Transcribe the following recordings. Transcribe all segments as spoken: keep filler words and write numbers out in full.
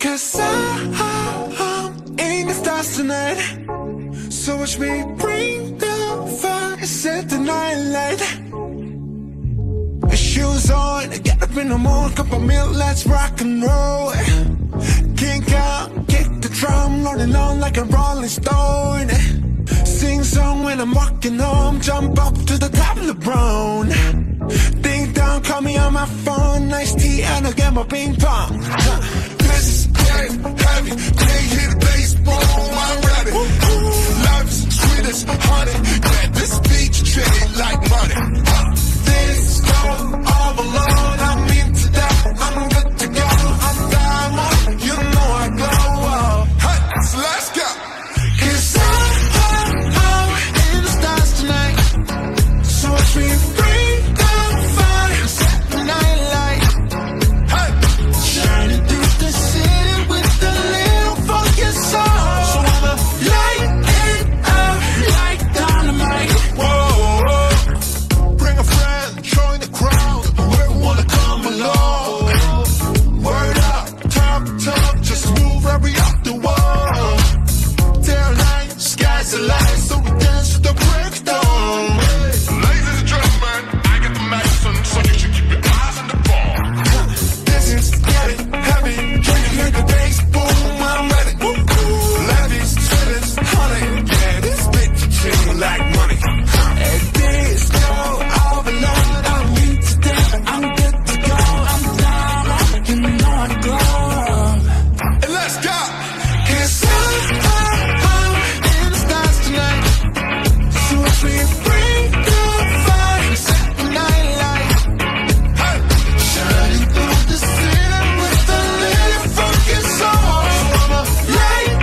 Cause I, I'm in the stars tonight. So watch me bring the fire, set the night light. Shoes on, get up in the morning, cup of milk, let's rock and roll. Kink out, kick the drum, rolling on like a rolling stone. Sing song when I'm walking home, jump up to the top, LeBron. Ding dong, call me on my phone, nice tea and I'll get my ping pong. This is getting heavy, can't hear the bass, boom, I'm ready. Life is sweet as honey, yeah, this beach treated like money. This girl, all alone, I'm into that, I'm good to go. I'm diamond, you know I glow up. Hey, so let's go. Cause I, I, I'm in the stars tonight. So watch me bring the fire, set the night light. Hey, shining through the city with a little fucking soul. So I'ma light it up like dynamite. Whoa, whoa. Bring a friend, join the crowd. We wanna come along. Word up, top top, just move every up the wall. Tail light, sky's the light, so we dance to the break down. Ladies and gentlemen, I got the medicine, so you should keep your eyes on the ball. This is getting heavy, can you hear the bass? Boom, I'm ready. Levies, trillions, honey, yeah, this bitch is treating like money. And this girl, all alone, I'm into that, I'm good to go. I'm diamond, you know I glow up. And let's go. Cause I, I, I'm in the stars tonight. So watch me bring the fire, set the night light. Hey, shining through the city with a little fucking soul. So I'ma light it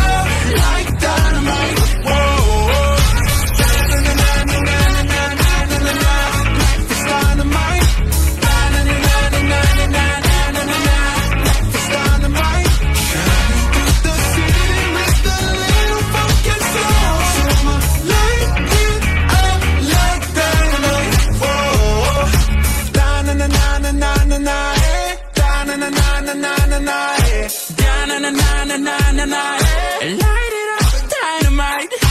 up like dynamite. Whoa, whoa. Na-na-na-na-na-na-na-na-na-na. Life is dynamite. Na-na-na-na-na-na-na-na-na. Life is dynamite. Shining through the city with a little fucking soul. So I'ma light it up like dynamite. Whoa. Da-na-na-na-na-na-na-na. Eh. Da-na-na-na-na-na-na-na. Eh. Da-na-na-na-na-na-na-na. Eh. Light it up, dynamite.